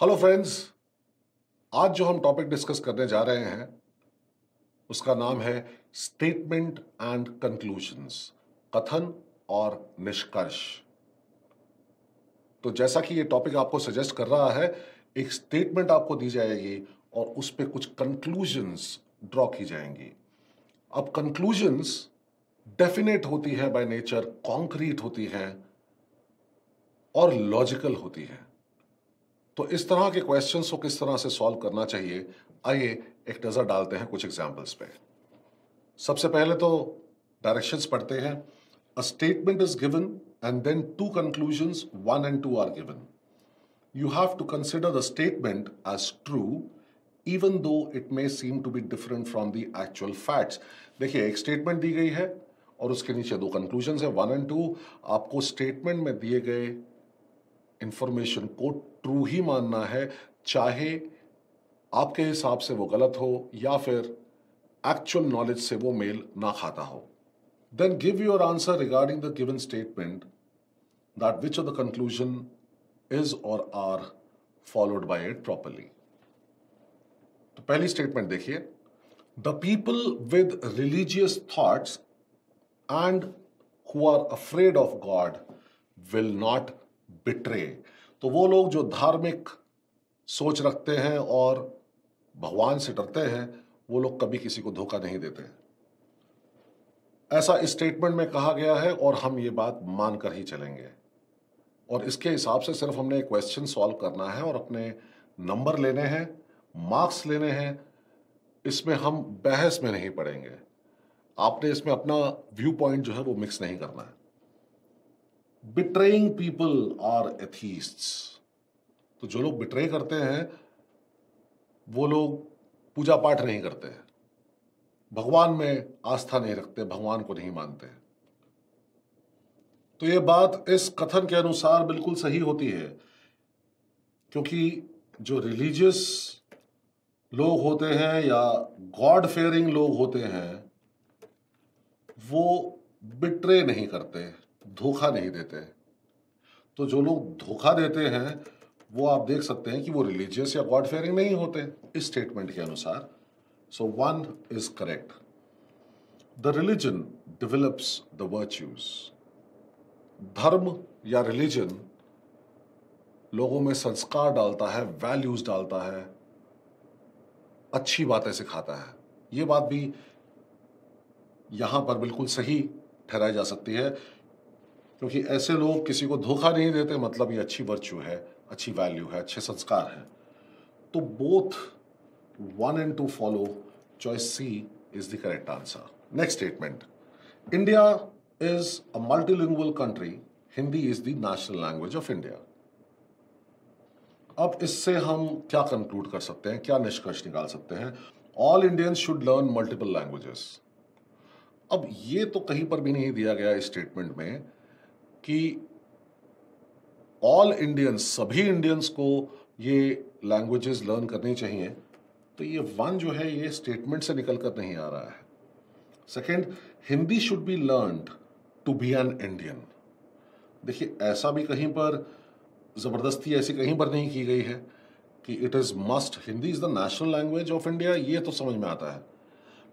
Hello friends, आज जो हम टॉपिक डिस्कस करने जा रहे हैं उसका नाम है स्टेटमेंट एंड कंक्लूजन्स, कथन और निष्कर्ष। तो जैसा कि ये टॉपिक आपको सजेस्ट कर रहा है, एक स्टेटमेंट आपको दी जाएगी और उस पर कुछ कंक्लूजन्स ड्रॉ की जाएंगी। अब कंक्लूजन्स डेफिनेट होती है बाय नेचर, कॉन्क्रीट होती है और लॉजिकल होती है। तो इस तरह के क्वेश्चंस को किस तरह से सॉल्व करना चाहिए, आइए एक नज़र डालते हैं कुछ एग्जांपल्स पे। सबसे पहले तो डायरेक्शंस पढ़ते हैं। A statement is given and then two conclusions, 1 and 2 are given. You have to consider the statement as true even though it may seem to be different from the actual facts. देखिए, एक statement दी गई है और उसके नीचे 2 conclusions है, 1 and 2। आपको statement में दिए गए इंफॉर्मेशन को ट्रू ही मानना है, चाहे आपके हिसाब से वो गलत हो या फिर एक्चुअल नॉलेज से वो मेल ना खाता हो। Then give your answer regarding the given statement, that which of the conclusion is or are followed by it properly. तो पहली स्टेटमेंट देखिए, the people with religious thoughts and who are afraid of God will not betray. तो वो लोग जो धार्मिक सोच रखते हैं और भगवान से डरते हैं, वो लोग कभी किसी को धोखा नहीं देते। ऐसा इस स्टेटमेंट में कहा गया है और हम ये बात मानकर ही चलेंगे। और इसके हिसाब से सिर्फ हमने एक क्वेश्चन सॉल्व करना है और अपने नंबर लेने हैं, मार्क्स लेने हैं। इसमें हम बहस में नहीं पड़ेंगे। आपने इसमें अपना व्यू पॉइंट जो है वो मिक्स नहीं करना है। Betraying people are atheists. तो जो लोग बिट्रे करते हैं वो लोग पूजा पाठ नहीं करते हैं, भगवान में आस्था नहीं रखते, भगवान को नहीं मानते। तो ये बात इस कथन के अनुसार बिल्कुल सही होती है, क्योंकि जो रिलीजियस लोग होते हैं या गॉड फेयरिंग लोग होते हैं वो बिट्रे नहीं करते, धोखा नहीं देते। तो जो लोग धोखा देते हैं वो आप देख सकते हैं कि वो रिलीजियस या गॉड फेयरिंग नहीं होते इस स्टेटमेंट के अनुसार। So 1 is correct. The religion develops the virtues. धर्म या रिलीजन लोगों में संस्कार डालता है, वैल्यूज डालता है, अच्छी बातें सिखाता है। ये बात भी यहाँ पर बिल्कुल सही ठहराई जा सकती है, क्योंकि ऐसे लोग किसी को धोखा नहीं देते, मतलब ये अच्छी वर्च्यू है, अच्छी वैल्यू है, अच्छे संस्कार है। तो both 1 and 2 follow. Choice C is the correct answer. Next statement, India is a multilingual country, Hindi is the national language of India. अब इससे हम क्या कंक्लूड कर सकते हैं, क्या निष्कर्ष निकाल सकते हैं? All Indians should learn multiple languages. अब ये तो कहीं पर भी नहीं दिया गया इस स्टेटमेंट में कि ऑल इंडियंस, सभी इंडियंस को ये लैंग्वेजेस लर्न करनी चाहिए। तो ये 1 जो है ये स्टेटमेंट से निकल कर नहीं आ रहा है। Second, Hindi should be learned to be an Indian. देखिए, ऐसा भी कहीं पर ज़बरदस्ती ऐसी कहीं पर नहीं की गई है कि it is must, Hindi is the national language of India, ये तो समझ में आता है।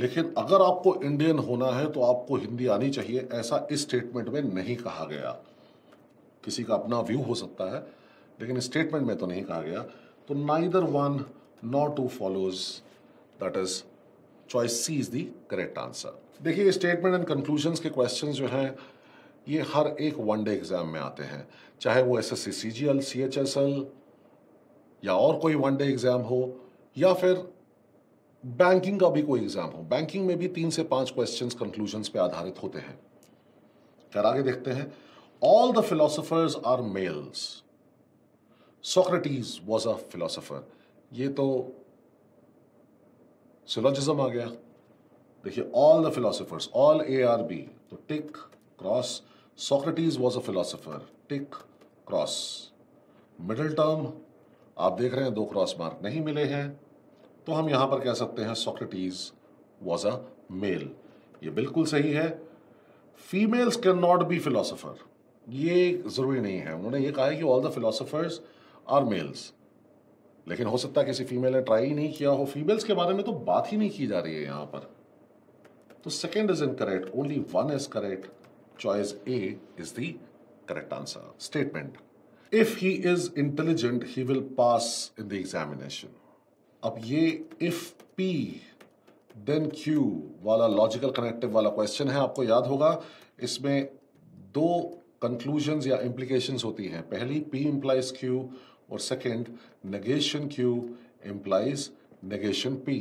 लेकिन अगर आपको इंडियन होना है तो आपको हिंदी आनी चाहिए, ऐसा इस स्टेटमेंट में नहीं कहा गया। किसी का अपना व्यू हो सकता है, लेकिन स्टेटमेंट में तो नहीं कहा गया। तो neither 1 nor 2 follows, that is choice C is the correct answer. देखिए, स्टेटमेंट एंड कंक्लूजन्स के क्वेश्चंस जो हैं ये हर एक वनडे एग्जाम में आते हैं, चाहे वो SSC CGL, CHSL या और कोई वनडे एग्जाम हो, या फिर बैंकिंग का भी कोई एग्जाम हो। बैंकिंग में भी 3 से 5 क्वेश्चंस कंक्लूजन्स पे आधारित होते हैं। क्या आगे देखते हैं? All the philosophers are males. Socrates was a philosopher, ये तो सिलोजिज्म आ गया। देखिए, all the philosophers, all ARB, तो tick cross. Socrates was a philosopher, tick cross. Middle term आप देख रहे हैं 2 क्रॉस मार्क नहीं मिले हैं, तो हम यहाँ पर कह सकते हैं सोक्रेटिस वॉज अ मेल, ये बिल्कुल सही है। Females can not be philosopher, ये ज़रूरी नहीं है। उन्होंने ये कहा है कि all the philosophers are males, लेकिन हो सकता है किसी फीमेल ने ट्राई ही नहीं किया हो। फीमेल्स के बारे में तो बात ही नहीं की जा रही है यहाँ पर। तो second is incorrect, only one is correct. Choice A is the correct answer. Statement, if he is intelligent he will pass in the examination. अब ये इफ पी देन क्यू वाला लॉजिकल कनेक्टिव वाला क्वेश्चन है, आपको याद होगा। इसमें दो कंक्लूजन्स या इम्प्लीकेशंस होती हैं, पहली पी इम्प्लाइज क्यू और second negation Q implies negation P.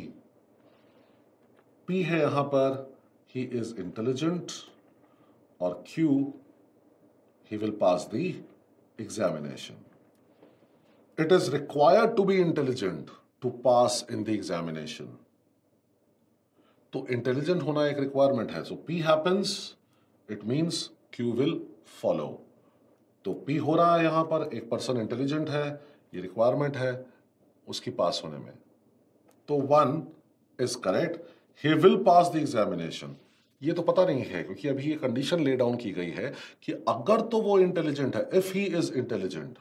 P है यहाँ पर ही इज इंटेलिजेंट और Q he will pass the examination. It is required to be intelligent to pass in the examination. तो intelligent होना एक requirement है। So P happens, it means Q will follow। तो P हो रहा है यहाँ पर, एक पर्सन इंटेलिजेंट है, ये रिक्वायरमेंट है उसकी पास होने में। तो one is correct, he will pass the examination. ये तो पता नहीं है क्योंकि अभी ये कंडीशन ले डाउन की गई है कि अगर तो वो इंटेलिजेंट है, इफ ही इज इंटेलिजेंट।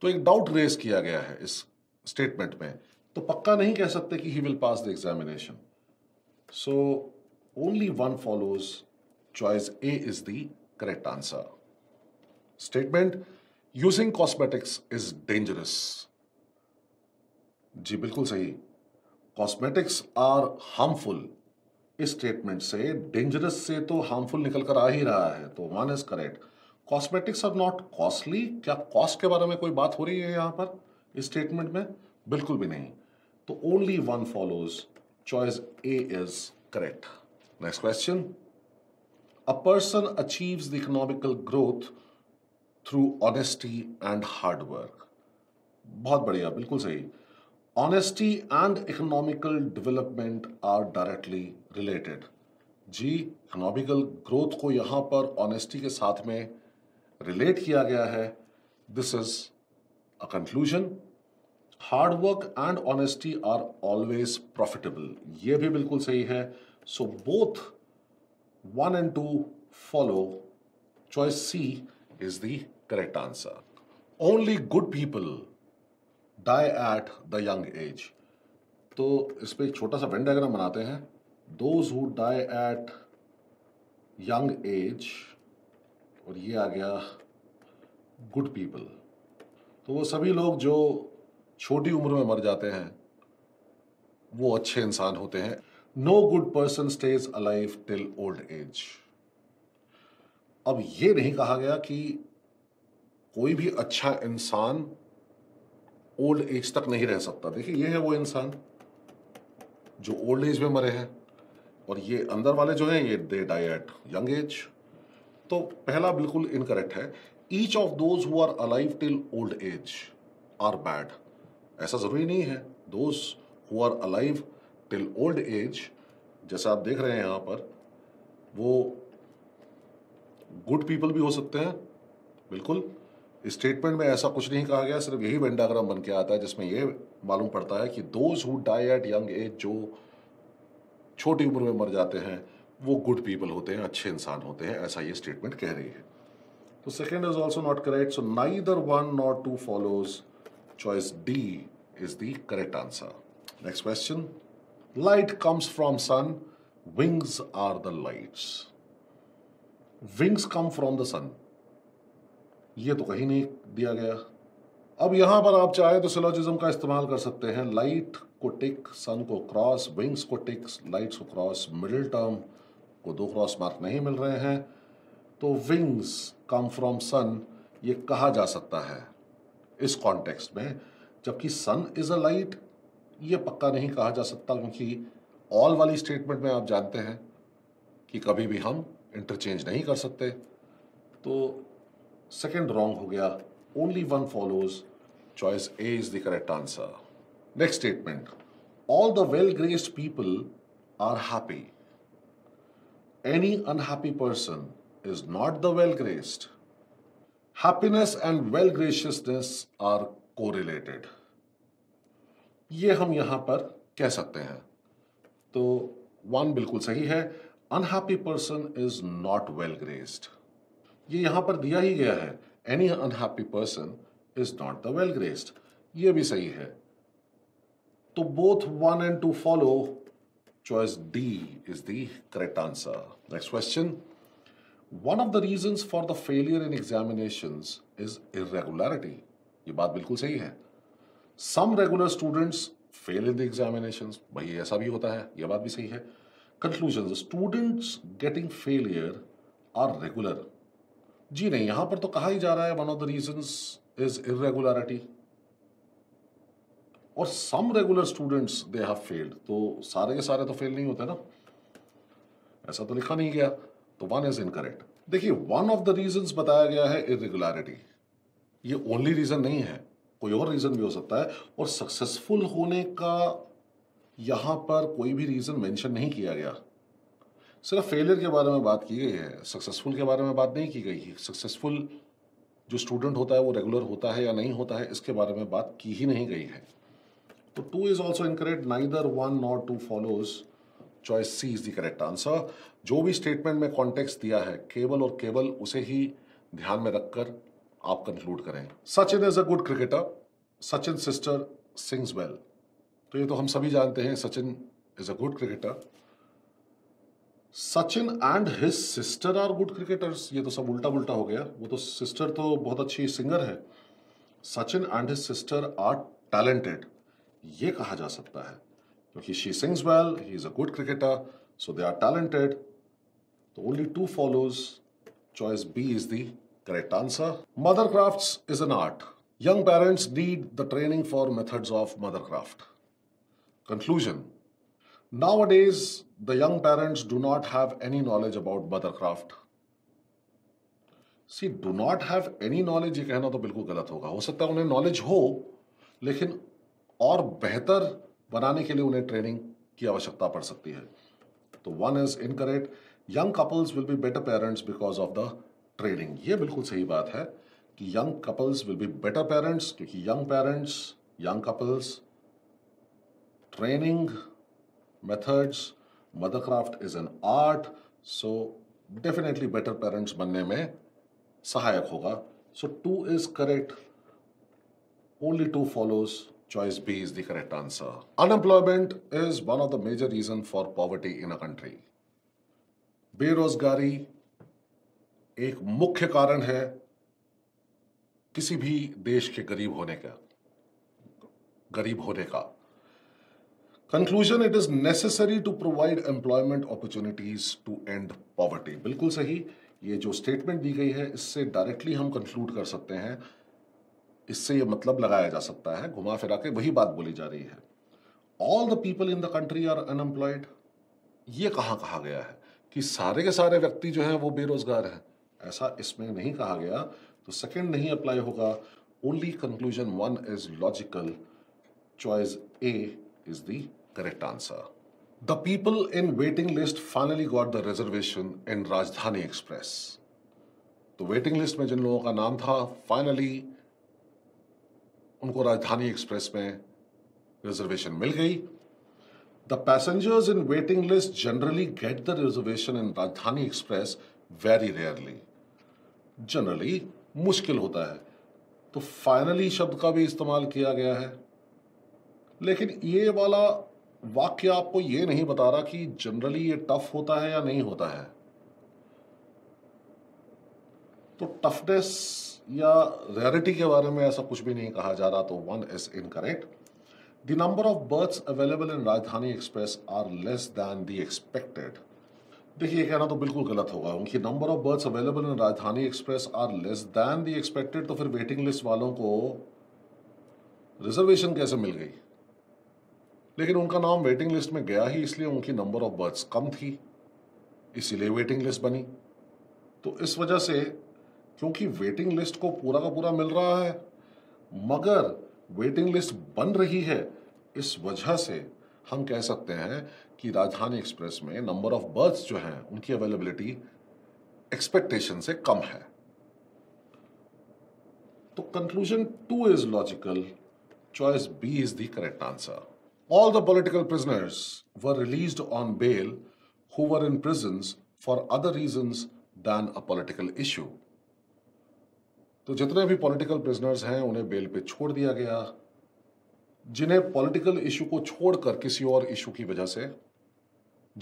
तो एक डाउट रेज किया गया है इस स्टेटमेंट में, तो पक्का नहीं कह सकते कि he will pass the examination. So only one follows. Choice A is the correct answer. Statement, using cosmetics is dangerous. जी बिल्कुल सही, cosmetics are harmful. इस statement से dangerous से तो harmful निकल कर आ ही रहा है, तो one is correct. Cosmetics are not costly. क्या cost के बारे में कोई बात हो रही है यहाँ पर इस statement में? बिल्कुल भी नहीं। तो only one follows. Choice A is correct. Next question. A person achieves the economical growth through honesty and hard work. बहुत बढ़िया, बिल्कुल सही। Honesty and economical development are directly related. Ji, economical growth को यहाँ पर honesty के साथ में relate किया गया है। This is a conclusion. Hard work and honesty are always profitable. ये भी बिल्कुल सही है। So both 1 and 2 follow. Choice C is the correct answer. Only good people die at the young age. तो इस पर एक छोटा सा वेन डायग्राम बनाते हैं। Those who die at young age, और ये आ गया good people। तो वो सभी लोग जो छोटी उम्र में मर जाते हैं वो अच्छे इंसान होते हैं। No good person stays alive till old age. अब ये नहीं कहा गया कि कोई भी अच्छा इंसान ओल्ड एज तक नहीं रह सकता। देखिए, ये है वो इंसान जो ओल्ड एज में मरे हैं, और ये अंदर वाले जो हैं ये they die at young age. तो पहला बिल्कुल इनकरेक्ट है। Each of those who are alive till old age are bad, ऐसा जरूरी नहीं है। Those who are alive till old age, जैसा आप देख रहे हैं यहाँ पर, वो गुड पीपल भी हो सकते हैं। बिल्कुल, इस स्टेटमेंट में ऐसा कुछ नहीं कहा गया, सिर्फ यही वेन डायग्राम बन के आता है जिसमें ये मालूम पड़ता है कि those who die at young age, जो छोटी उम्र में मर जाते हैं, वो गुड पीपल होते हैं, अच्छे इंसान होते हैं, ऐसा ये स्टेटमेंट कह रही है। तो second is also not correct. So neither one not two follows. Choice D is the correct answer. Next question, Light comes from sun, wings are the lights. Wings come from the sun. ये तो कहीं नहीं दिया गया। अब यहाँ पर आप चाहे तो सिलोजिज्म का इस्तेमाल कर सकते हैं। लाइट को टिक, सन को क्रॉस, विंग्स को टिक, लाइट्स को क्रॉस। मिडिल टर्म को दो क्रॉस मार्क नहीं मिल रहे हैं, तो विंग्स कम फ्रॉम सन ये कहा जा सकता है इस कॉन्टेक्स्ट में। जबकि सन इज अ लाइट ये पक्का नहीं कहा जा सकता, क्योंकि ऑल वाली स्टेटमेंट में आप जानते हैं कि कभी भी हम इंटरचेंज नहीं कर सकते। तो सेकंड रॉन्ग हो गया। Only one follows. Choice A is the correct answer. Next statement, all the well graced people are happy. Any unhappy person is not the well graced. Happiness and well graciousness are correlated, ये हम यहाँ पर कह सकते हैं। तो one बिल्कुल सही है। Unhappy person is not well graced, ये यहाँ पर दिया ही गया है। Any unhappy person is not the well graced, ये भी सही है। तो both one and two follow, choice D is the correct answer. Next question. One of the reasons for the failure in examinations is irregularity. ये बात बिल्कुल सही है। Some regular students fail in the examinations. भाई ऐसा भी होता है, यह बात भी सही है। Conclusions. Students getting failure are regular. जी नहीं, यहां पर तो कहा ही जा रहा है one of the reasons is irregularity. और some regular students they have failed, तो सारे के सारे तो फेल नहीं होते ना, ऐसा तो लिखा नहीं गया, तो वन इज इनकरेक्ट। देखिए वन ऑफ द रीजंस बताया गया है इरेगुलरिटी, ये ओनली रीजन नहीं है, कोई और रीजन भी हो सकता है। और सक्सेसफुल होने का यहाँ पर कोई भी रीजन मेंशन नहीं किया गया, सिर्फ फेलियर के बारे में बात की गई है, सक्सेसफुल के बारे में बात नहीं की गई है। सक्सेसफुल जो स्टूडेंट होता है वो रेगुलर होता है या नहीं होता है, इसके बारे में बात की ही नहीं गई है। तो 2 is also incorrect, neither 1 nor 2 follows. Choice C is the correct answer. जो भी statement में context दिया है केवल और केवल उसे ही ध्यान में रखकर आप conclude करें। Sachin is a good cricketer. Sachin's sister sings well. तो ये तो हम सभी जानते हैं, Sachin is a good cricketer. Sachin and his sister are good cricketers. ये तो सब उल्टा उल्टा हो गया, वो तो sister तो बहुत अच्छी singer है। Sachin and his sister are talented. ये कहा जा सकता है क्योंकि she sings well, he is a good cricketer, so they are talented. तो only two follows, choice B is the correct answer. Mother craft is an art, young parents need the training for methods of mother craft. Conclusion, nowadays the young parents do not have any knowledge about mother craft. See do not have any knowledge, ये कहना तो बिल्कुल गलत होगा। हो सकता है उन्हें नॉलेज हो, लेकिन और बेहतर बनाने के लिए उन्हें ट्रेनिंग की आवश्यकता पड़ सकती है। तो one is incorrect, young couples will be better parents because of the training. ये बिल्कुल सही बात है कि young couples will be better parents, क्योंकि young parents, young couples, training methods, mother craft is an art, so definitely better parents बनने में सहायक होगा। So 2 is correct, only 2 follows, choice B is the correct answer. Unemployment is one of the major reason for poverty in a country. बेरोजगारी एक मुख्य कारण है किसी भी देश के गरीब होने का। Conclusion, it is necessary to provide employment opportunities to end poverty. बिल्कुल सही, ये जो statement दी गई है इससे directly हम conclude कर सकते हैं, इससे ये मतलब लगाया जा सकता है, घुमा फिरा के वही बात बोली जा रही है। All the people in the country are unemployed, ये कहा गया है कि सारे के सारे व्यक्ति जो हैं वो बेरोजगार हैं, ऐसा इसमें नहीं कहा गया, तो सेकंड नहीं अप्लाई होगा। Only conclusion 1 is logical, choice A is the correct answer. The people in waiting list finally got the reservation in Rajdhani express. तो वेटिंग लिस्ट में जिन लोगों का नाम था, फाइनली उनको राजधानी एक्सप्रेस में रिजर्वेशन मिल गई। The passengers in waiting list generally get the reservation in Rajdhani express very rarely, generally मुश्किल होता है, तो फाइनली शब्द का भी इस्तेमाल किया गया है। लेकिन ये वाला वाक्य आपको ये नहीं बता रहा कि जनरली ये टफ होता है या नहीं होता है, तो टफनेस या रेयरिटी के बारे में ऐसा कुछ भी नहीं कहा जा रहा, तो 1 is incorrect. The number of berths available in Rajdhani express are less than the expected. देखिए कहना तो बिल्कुल गलत होगा, उनकी number of berths available in Rajdhani express are less than the expected, तो फिर वेटिंग लिस्ट वालों को रिजर्वेशन कैसे मिल गई? लेकिन उनका नाम वेटिंग लिस्ट में गया ही इसलिए, उनकी नंबर ऑफ बर्थ्स कम थी इसीलिए वेटिंग लिस्ट बनी। तो इस वजह से, क्योंकि वेटिंग लिस्ट को पूरा का पूरा मिल रहा है मगर वेटिंग लिस्ट बन रही है, इस वजह से हम कह सकते हैं कि राजधानी एक्सप्रेस में नंबर ऑफ बर्थ्स जो हैं उनकी अवेलेबिलिटी एक्सपेक्टेशन से कम है। तो conclusion 2 is logical, choice B is the correct answer. All the political prisoners were released on bail who were in prisons for other reasons than a political issue. तो जितने भी पॉलिटिकल प्रिजनर्स हैं उन्हें bell पे छोड़ दिया गया जिन्हें पॉलिटिकल इशू को छोड़कर किसी और इशू की वजह से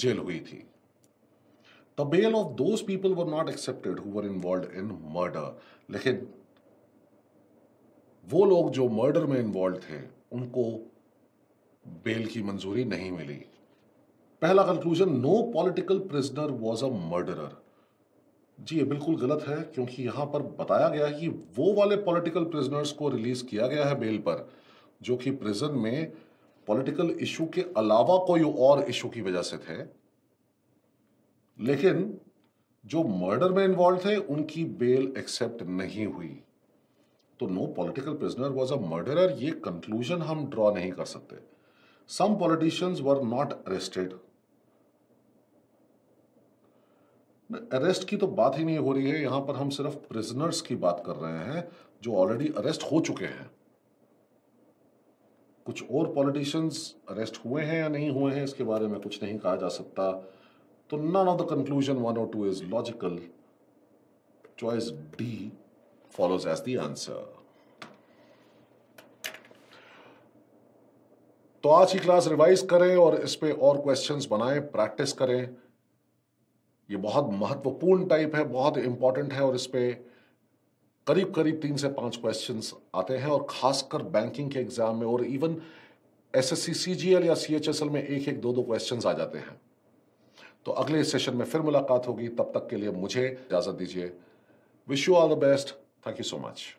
जेल हुई थी। The bail of those people were not accepted who were involve in murder, लेकिन वो लोग जो मर्डर में इन्वॉल्व थे उनको बेल की मंजूरी नहीं मिली। पहला conclusion, no political prisoner was a murderer. जी ये बिल्कुल गलत है, क्योंकि यहाँ पर बताया गया है कि वो वाले पॉलिटिकल प्रिजनर्स को रिलीज किया गया है बेल पर जो कि प्रिजन में पॉलिटिकल इशू के अलावा कोई और इशू की वजह से थे, लेकिन जो मर्डर में इन्वॉल्व थे उनकी बेल एक्सेप्ट नहीं हुई। तो no political prisoner was a murderer, ये कंक्लूजन हम ड्रॉ नहीं कर सकते। Some politicians were not arrested, arrest की तो बात ही नहीं हो रही है, यहां पर हम सिर्फ प्रिजनर्स की बात कर रहे हैं जो ऑलरेडी अरेस्ट हो चुके हैं। कुछ और पॉलिटिशियंस अरेस्ट हुए हैं या नहीं हुए हैं इसके बारे में कुछ नहीं कहा जा सकता। तो नन ऑफ द कंक्लूजन 1 और 2 is logical. Choice D follows as the answer। तो आज की क्लास रिवाइज करें और इस पे और क्वेश्चंस बनाएं, प्रैक्टिस करें। ये बहुत महत्वपूर्ण टाइप है, बहुत इंपॉर्टेंट है और इस पे करीब करीब 3 से 5 क्वेश्चंस आते हैं और खासकर बैंकिंग के एग्जाम में और इवन एसएससी सीजीएल या सीएचएसएल में 1-1, 2-2 क्वेश्चंस आ जाते हैं। तो अगले सेशन में फिर मुलाकात होगी, तब तक के लिए मुझे इजाजत दीजिए। Wish you all the best. Thank you so much.